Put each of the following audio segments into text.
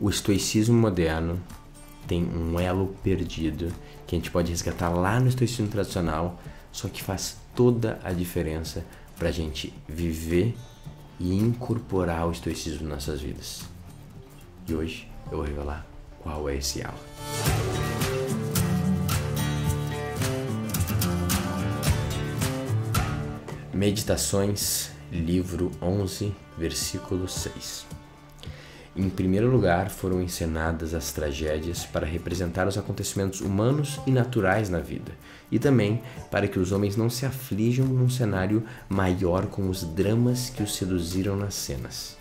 o estoicismo moderno tem um elo perdido que a gente pode resgatar lá no estoicismo tradicional, só que faz toda a diferença para a gente viver e incorporar o estoicismo em nossas vidas. E hoje eu vou revelar qual é esse elo. Meditações, livro 11, versículo 6. Em primeiro lugar, foram encenadas as tragédias para representar os acontecimentos humanos e naturais na vida, e também para que os homens não se aflijam num cenário maior com os dramas que os seduziram nas cenas.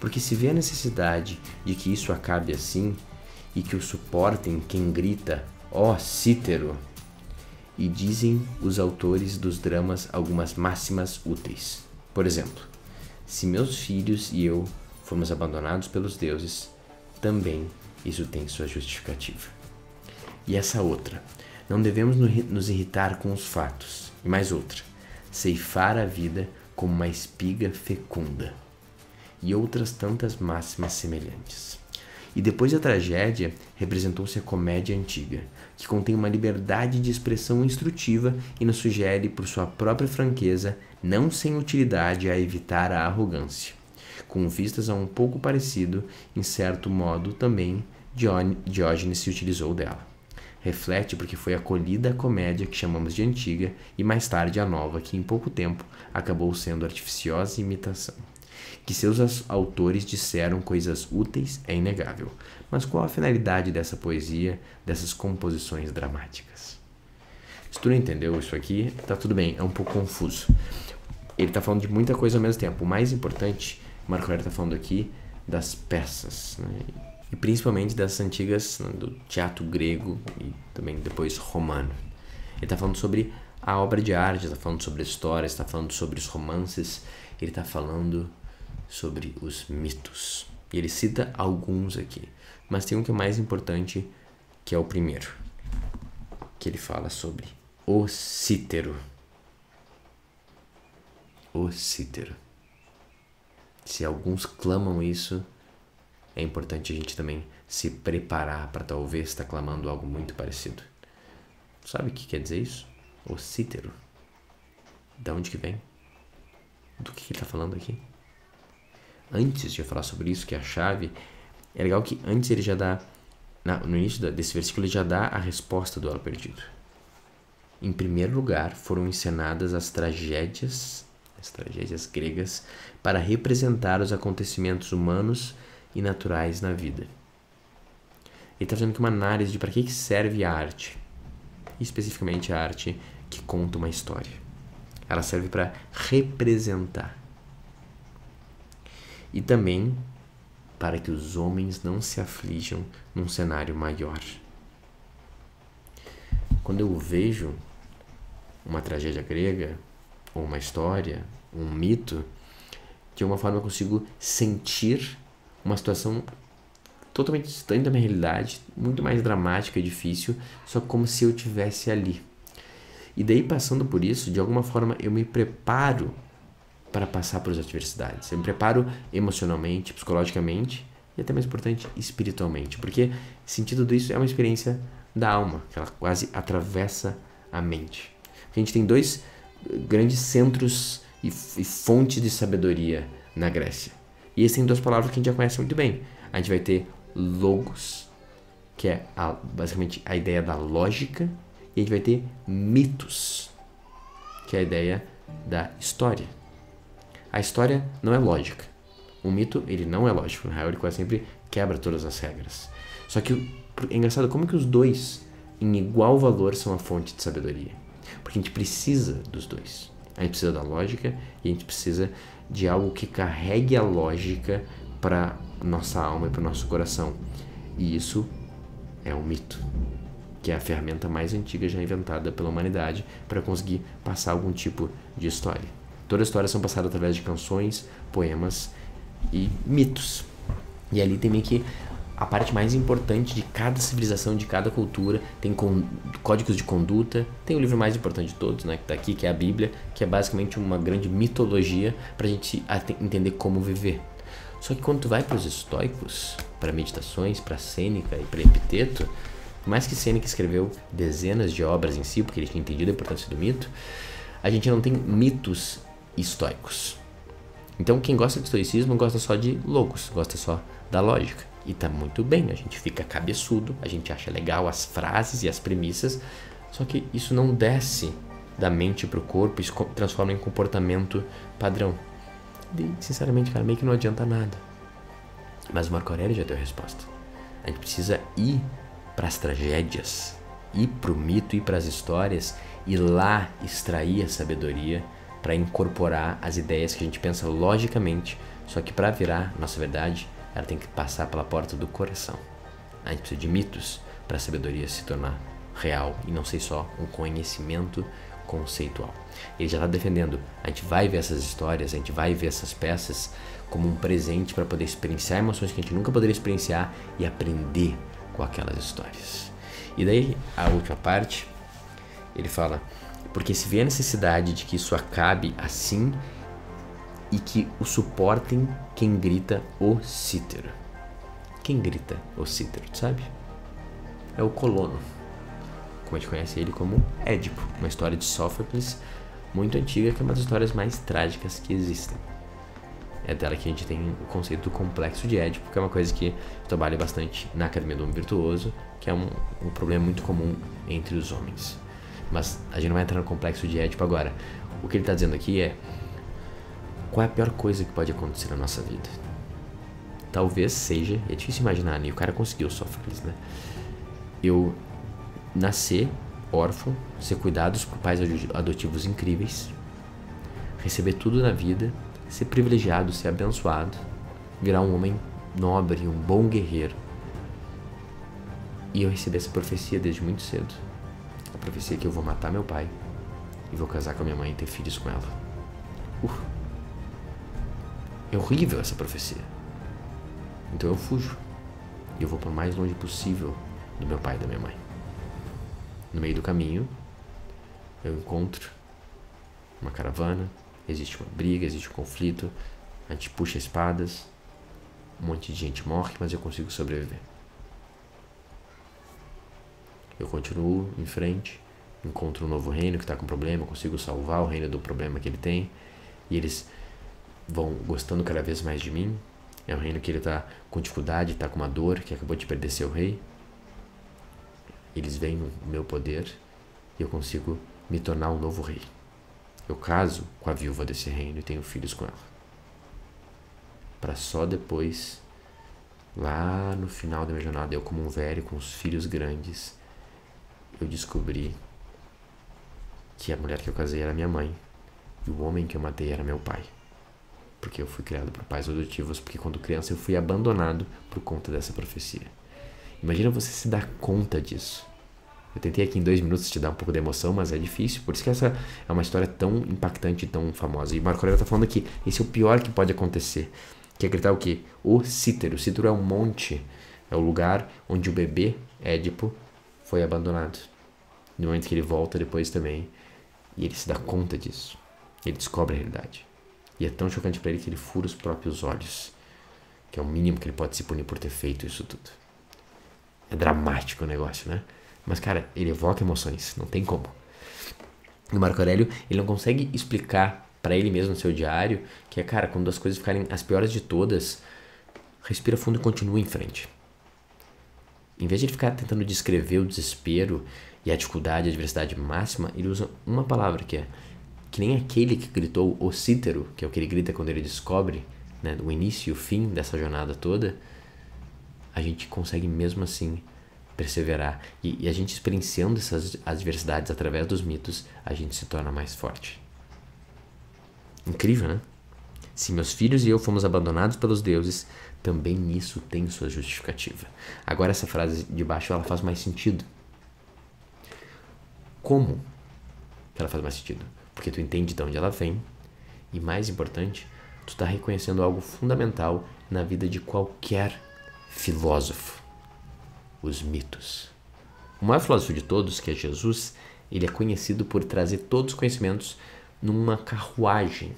Porque se vê a necessidade de que isso acabe assim, e que o suportem quem grita, ó Cítero! E dizem os autores dos dramas algumas máximas úteis. Por exemplo, se meus filhos e eu fomos abandonados pelos deuses, também isso tem sua justificativa. E essa outra, não devemos nos irritar com os fatos. E mais outra, ceifar a vida como uma espiga fecunda. E outras tantas máximas semelhantes. E depois da tragédia, representou-se a comédia antiga, que contém uma liberdade de expressão instrutiva e nos sugere, por sua própria franqueza, não sem utilidade, a evitar a arrogância. Com vistas a um pouco parecido, em certo modo também, Diógenes se utilizou dela. Reflete porque foi acolhida a comédia que chamamos de antiga e mais tarde a nova, que em pouco tempo acabou sendo artificiosa imitação. Que seus autores disseram coisas úteis é inegável, mas qual a finalidade dessa poesia, dessas composições dramáticas? Se tu não entendeu isso aqui, tá tudo bem, é um pouco confuso. Ele tá falando de muita coisa ao mesmo tempo. O mais importante, Marco Aurélio tá falando aqui das peças, né? E principalmente das antigas, do teatro grego e também depois romano. Ele tá falando sobre a obra de arte, está falando sobre histórias, está falando sobre os romances, ele está falando sobre os mitos. E ele cita alguns aqui, mas tem um que é mais importante, que é o primeiro, que ele fala sobre o Cítero. O Cítero. Se alguns clamam isso, é importante a gente também se preparar para talvez estar clamando algo muito parecido. Sabe o que quer dizer isso? O Cítero. Da onde que vem? Do que ele está falando aqui? Antes de eu falar sobre isso, que é a chave, é legal que antes ele já dá, no início desse versículo, ele já dá a resposta do elo perdido. Em primeiro lugar, foram encenadas as tragédias gregas, para representar os acontecimentos humanos e naturais na vida. Ele está fazendo aqui uma análise de para que serve a arte, especificamente a arte que conta uma história. Ela serve para representar. E também para que os homens não se aflijam num cenário maior. Quando eu vejo uma tragédia grega, ou uma história, um mito, de alguma forma eu consigo sentir uma situação totalmente distante da minha realidade, muito mais dramática e difícil, só como se eu estivesse ali. E daí, passando por isso, de alguma forma eu me preparo para passar por as adversidades. Eu me preparo emocionalmente, psicologicamente e até mais importante, espiritualmente, porque sentir tudo isso é uma experiência da alma, que ela quase atravessa a mente. A gente tem dois grandes centros e fontes de sabedoria na Grécia. E essas têm duas palavras que a gente já conhece muito bem. A gente vai ter logos, que é basicamente a ideia da lógica, e a gente vai ter mitos, que é a ideia da história. A história não é lógica. O mito, ele não é lógico. Na real, ele quase sempre quebra todas as regras. Só que é engraçado como que os dois, em igual valor, são a fonte de sabedoria. Porque a gente precisa dos dois. A gente precisa da lógica e a gente precisa de algo que carregue a lógica para nossa alma e para o nosso coração. E isso é um mito, que é a ferramenta mais antiga já inventada pela humanidade para conseguir passar algum tipo de história. Todas as histórias são passadas através de canções, poemas e mitos. E ali tem meio que a parte mais importante de cada civilização, de cada cultura, tem códigos de conduta, tem o livro mais importante de todos, né, que está aqui, que é a Bíblia, que é basicamente uma grande mitologia para a gente entender como viver. Só que quando tu vai para os estoicos, para meditações, para Sêneca e para Epíteto, por mais que Sêneca escreveu dezenas de obras em si, porque ele tinha entendido a importância do mito, a gente não tem mitos estoicos. Então quem gosta de estoicismo gosta só de logos, gosta só da lógica. E tá muito bem, a gente fica cabeçudo, a gente acha legal as frases e as premissas, só que isso não desce da mente pro corpo, isso transforma em comportamento padrão. E, sinceramente, cara, meio que não adianta nada. Mas o Marco Aurélio já deu a resposta. A gente precisa ir para as tragédias, ir pro mito, ir para as histórias e lá extrair a sabedoria para incorporar as ideias que a gente pensa logicamente, só que para virar nossa verdade, ela tem que passar pela porta do coração. A gente precisa de mitos para a sabedoria se tornar real e não ser só um conhecimento conceitual. Ele já está defendendo, a gente vai ver essas histórias, a gente vai ver essas peças como um presente para poder experienciar emoções que a gente nunca poderia experienciar e aprender com aquelas histórias. E daí, a última parte, ele fala, porque se vê a necessidade de que isso acabe assim e que o suportem quem grita o cítero. Quem grita o cítero, sabe? É o colono, como a gente conhece ele como Édipo, uma história de Sófocles muito antiga, que é uma das histórias mais trágicas que existem. É dela que a gente tem o conceito do complexo de Édipo, que é uma coisa que eu trabalho bastante na Academia do Homem Virtuoso, que é um problema muito comum entre os homens. Mas a gente não vai entrar no complexo de Édipo agora. O que ele está dizendo aqui é: qual é a pior coisa que pode acontecer na nossa vida? Talvez seja, é difícil imaginar, né? O cara conseguiu, Sófocles, né? Eu nascer órfão, ser cuidado por pais adotivos incríveis, receber tudo na vida, ser privilegiado, ser abençoado, virar um homem nobre, um bom guerreiro. E eu recebi essa profecia desde muito cedo. A profecia que eu vou matar meu pai e vou casar com a minha mãe e ter filhos com ela. É horrível essa profecia. Então eu fujo. E eu vou por mais longe possível do meu pai e da minha mãe. No meio do caminho, eu encontro uma caravana. Existe uma briga, existe um conflito. A gente puxa espadas. Um monte de gente morre, mas eu consigo sobreviver. Eu continuo em frente. Encontro um novo reino que está com problema. Eu consigo salvar o reino do problema que ele tem. E eles vão gostando cada vez mais de mim. É um reino que ele tá com dificuldade, tá com uma dor, que acabou de perder seu rei. Eles veem o meu poder e eu consigo me tornar um novo rei. Eu caso com a viúva desse reino e tenho filhos com ela. Para só depois, lá no final da minha jornada, eu como um velho com os filhos grandes, eu descobri que a mulher que eu casei era minha mãe e o homem que eu matei era meu pai. Porque eu fui criado por pais adotivos, porque quando criança eu fui abandonado por conta dessa profecia. Imagina você se dar conta disso. Eu tentei aqui em 2 minutos te dar um pouco de emoção, mas é difícil. Por isso que essa é uma história tão impactante e tão famosa. E Marco Aurélio está falando aqui, esse é o pior que pode acontecer. Que é gritar o quê? O cítero. O cítero é um monte. É o lugar onde o bebê Édipo foi abandonado. No momento que ele volta depois também. E ele se dá conta disso. Ele descobre a realidade. E é tão chocante para ele que ele fura os próprios olhos, que é o mínimo que ele pode se punir por ter feito isso tudo. É dramático o negócio, né? Mas, cara, ele evoca emoções, não tem como. E o Marco Aurélio, ele não consegue explicar para ele mesmo no seu diário que é, cara, quando as coisas ficarem as piores de todas, respira fundo e continua em frente. Em vez de ele ficar tentando descrever o desespero e a dificuldade, a adversidade máxima, ele usa uma palavra que é que nem aquele que gritou o cítero, que é o que ele grita quando ele descobre, né, o início e o fim dessa jornada toda, a gente consegue mesmo assim perseverar. E a gente experienciando essas adversidades através dos mitos, a gente se torna mais forte. Incrível, né? Se meus filhos e eu fomos abandonados pelos deuses, também nisso tem sua justificativa. Agora essa frase de baixo, ela faz mais sentido. Como que ela faz mais sentido? Porque tu entende de onde ela vem e, mais importante, tu tá reconhecendo algo fundamental na vida de qualquer filósofo: os mitos. O maior filósofo de todos, que é Jesus, ele é conhecido por trazer todos os conhecimentos numa carruagem.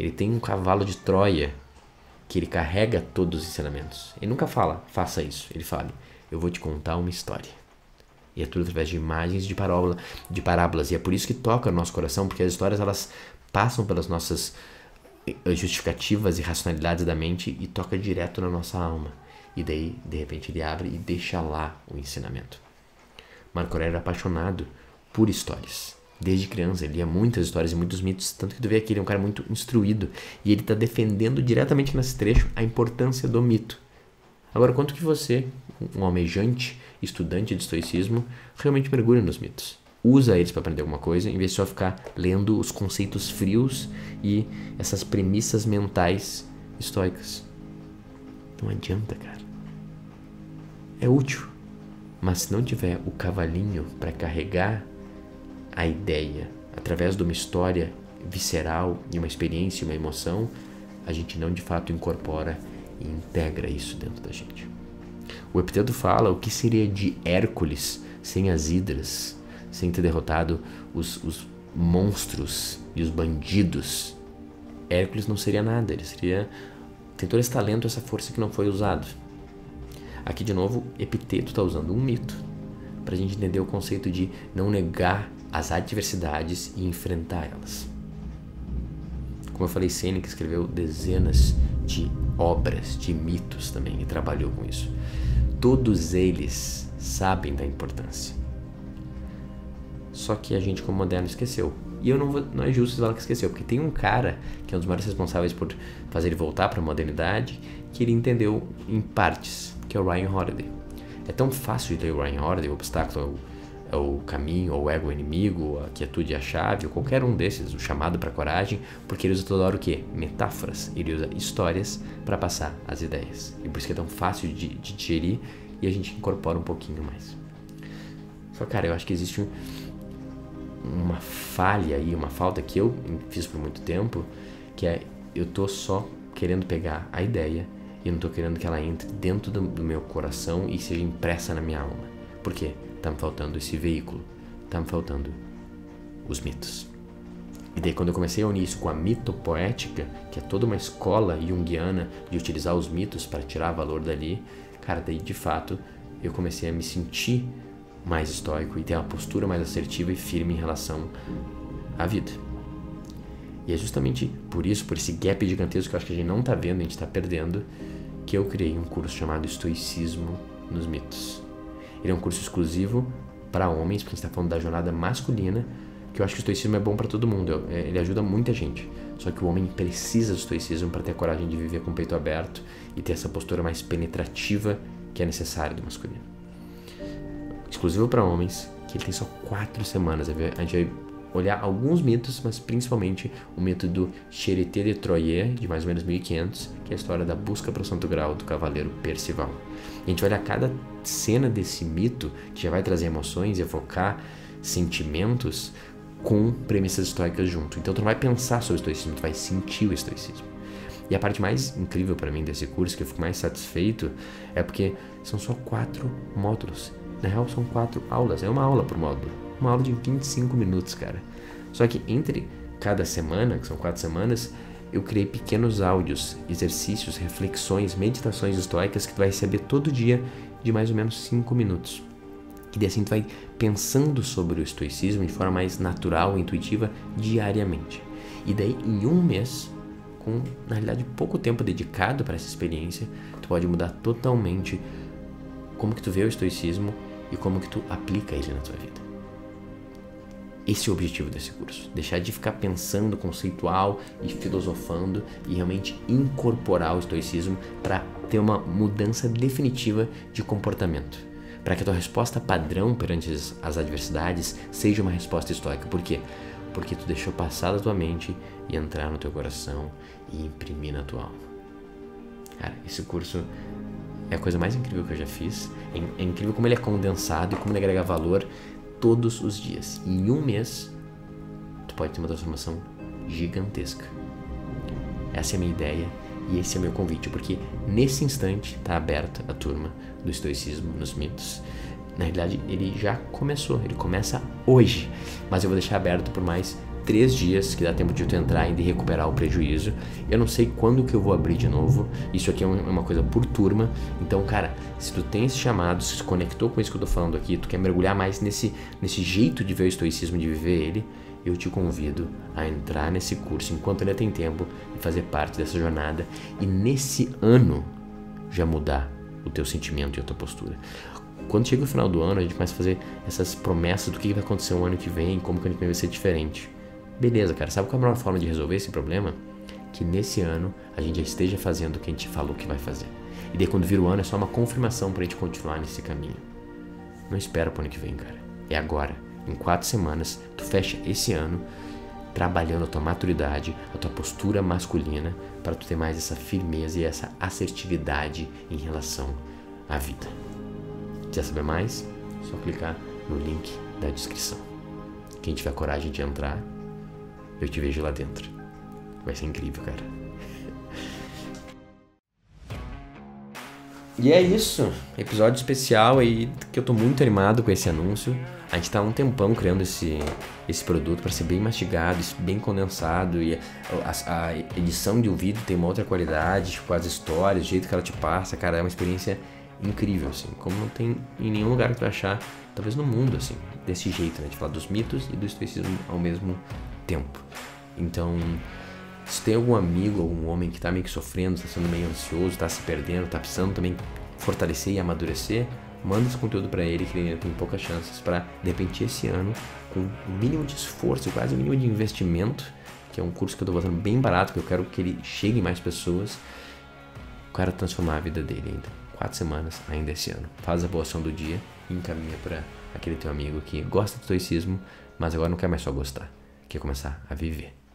Ele tem um cavalo de Troia que ele carrega todos os ensinamentos. Ele nunca fala, faça isso. Ele fala, eu vou te contar uma história. E é tudo através de imagens, de parábolas. E é por isso que toca no nosso coração, porque as histórias elas passam pelas nossas justificativas e racionalidades da mente e toca direto na nossa alma. E daí, de repente, ele abre e deixa lá o ensinamento. Marco Aurélio era apaixonado por histórias. Desde criança, ele lia muitas histórias e muitos mitos, tanto que tu vê aqui, ele é um cara muito instruído. E ele está defendendo diretamente nesse trecho a importância do mito. Agora, quanto que você, um almejante, estudante de estoicismo, realmente mergulha nos mitos? Usa eles para aprender alguma coisa, em vez de só ficar lendo os conceitos frios e essas premissas mentais estoicas. Não adianta, cara. É útil, mas se não tiver o cavalinho para carregar a ideia através de uma história visceral, de uma experiência, uma emoção, a gente não de fato incorpora e integra isso dentro da gente. O Epíteto fala o que seria de Hércules sem as hidras, sem ter derrotado os monstros e os bandidos. Hércules não seria nada, ele seria... tem todo esse talento, essa força que não foi usado. Aqui de novo, Epíteto está usando um mito para a gente entender o conceito de não negar as adversidades e enfrentar elas. Como eu falei, Sêneca escreveu dezenas de obras, de mitos também, e trabalhou com isso. Todos eles sabem da importância. Só que a gente, como moderno, esqueceu. E eu não é justo falar que esqueceu, porque tem um cara que é um dos maiores responsáveis por fazer ele voltar para a modernidade, que ele entendeu em partes, que é o Ryan Holiday. É tão fácil de ler o Ryan Holiday, o obstáculo é o caminho, ou o ego é o inimigo, a quietude é a chave, ou qualquer um desses, o chamado para a coragem, porque ele usa toda hora o quê? Metáforas. Ele usa histórias para passar as ideias. E por isso que é tão fácil de digerir e a gente incorpora um pouquinho mais. Só, cara, eu acho que existe uma falha aí, uma falta que eu fiz por muito tempo, que é eu tô só querendo pegar a ideia e não tô querendo que ela entre dentro do meu coração e seja impressa na minha alma. Por quê? Tá me faltando esse veículo, tá me faltando os mitos. E daí quando eu comecei a unir isso com a mitopoética, que é toda uma escola junguiana de utilizar os mitos para tirar valor dali, cara, daí de fato eu comecei a me sentir mais estoico e ter uma postura mais assertiva e firme em relação à vida. E é justamente por isso, por esse gap gigantesco que eu acho que a gente não tá vendo, a gente tá perdendo, que eu criei um curso chamado Estoicismo nos Mitos. Ele é um curso exclusivo para homens, porque a gente tá falando da jornada masculina, que eu acho que o estoicismo é bom para todo mundo, ele ajuda muita gente. Só que o homem precisa do estoicismo para ter a coragem de viver com o peito aberto e ter essa postura mais penetrativa que é necessária do masculino. Exclusivo para homens, que ele tem só 4 semanas. A gente vai olhar alguns mitos, mas principalmente o mito do Xeretê de Troye, de mais ou menos 1500, que é a história da busca para o santo grau do cavaleiro Percival. A gente vai olhar cada cena desse mito, que já vai trazer emoções, evocar sentimentos com premissas estoicas junto. Então tu não vai pensar sobre o estoicismo, tu vai sentir o estoicismo. E a parte mais incrível para mim desse curso, que eu fico mais satisfeito, é porque são só 4 módulos. Na real, são 4 aulas. É uma aula por módulo. Uma aula de 25 minutos, cara. Só que entre cada semana, que são 4 semanas, eu criei pequenos áudios, exercícios, reflexões, meditações estoicas que tu vai receber todo dia de mais ou menos 5 minutos. E daí assim tu vai pensando sobre o estoicismo de forma mais natural, intuitiva, diariamente. E daí em um mês, com na realidade pouco tempo dedicado para essa experiência, tu pode mudar totalmente como que tu vê o estoicismo e como que tu aplica ele na tua vida. Esse é o objetivo desse curso. Deixar de ficar pensando conceitual e filosofando e realmente incorporar o estoicismo para ter uma mudança definitiva de comportamento. Para que a tua resposta padrão perante as adversidades seja uma resposta estoica. Por quê? Porque tu deixou passar da tua mente e entrar no teu coração e imprimir na tua alma. Cara, esse curso é a coisa mais incrível que eu já fiz. É incrível como ele é condensado e como ele agrega valor todos os dias. E em um mês, tu pode ter uma transformação gigantesca. Essa é a minha ideia e esse é o meu convite, porque nesse instante está aberta a turma do Estoicismo nos Mitos. Na realidade, ele já começou, ele começa hoje, mas eu vou deixar aberto por mais 3 dias, que dá tempo de tu entrar ainda e recuperar o prejuízo. Eu não sei quando que eu vou abrir de novo. Isso aqui é uma coisa por turma. Então, cara, se tu tem esse chamado, se conectou com isso que eu tô falando aqui, tu quer mergulhar mais nesse jeito de ver o estoicismo, de viver ele, eu te convido a entrar nesse curso enquanto ainda tem tempo e fazer parte dessa jornada. E nesse ano já mudar o teu sentimento e a tua postura. Quando chega o final do ano, a gente começa a fazer essas promessas do que vai acontecer o ano que vem, como que o ano que vem vai ser diferente. Beleza, cara, sabe qual é a melhor forma de resolver esse problema? Que nesse ano a gente já esteja fazendo o que a gente falou que vai fazer. E daí quando vira o ano é só uma confirmação pra gente continuar nesse caminho. Não espera pro ano que vem, cara. É agora. Em 4 semanas, tu fecha esse ano trabalhando a tua maturidade, a tua postura masculina, para tu ter mais essa firmeza e essa assertividade em relação à vida. Quer saber mais? Só clicar no link da descrição. Quem tiver coragem de entrar, eu te vejo lá dentro. Vai ser incrível, cara. E é isso. Episódio especial aí, que eu tô muito animado com esse anúncio. A gente tá há um tempão criando esse produto para ser bem mastigado, bem condensado. E a edição de ouvido tem uma outra qualidade, tipo as histórias, o jeito que ela te passa, cara, é uma experiência incrível, assim, como não tem em nenhum lugar que tu vai achar, talvez no mundo, assim, desse jeito, né, de falar dos mitos e do estoicismo ao mesmo tempo. Então, se tem algum amigo, algum homem que tá meio que sofrendo, tá sendo meio ansioso, tá se perdendo, tá precisando também fortalecer e amadurecer, manda esse conteúdo pra ele, que ele ainda tem poucas chances pra, de repente, esse ano, com o mínimo de esforço, quase o mínimo de investimento, que é um curso que eu tô botando bem barato, que eu quero que ele chegue em mais pessoas, o cara transformar a vida dele ainda. 4 semanas ainda esse ano. Faz a boa ação do dia e encaminha para aquele teu amigo que gosta do estoicismo, mas agora não quer mais só gostar, quer começar a viver.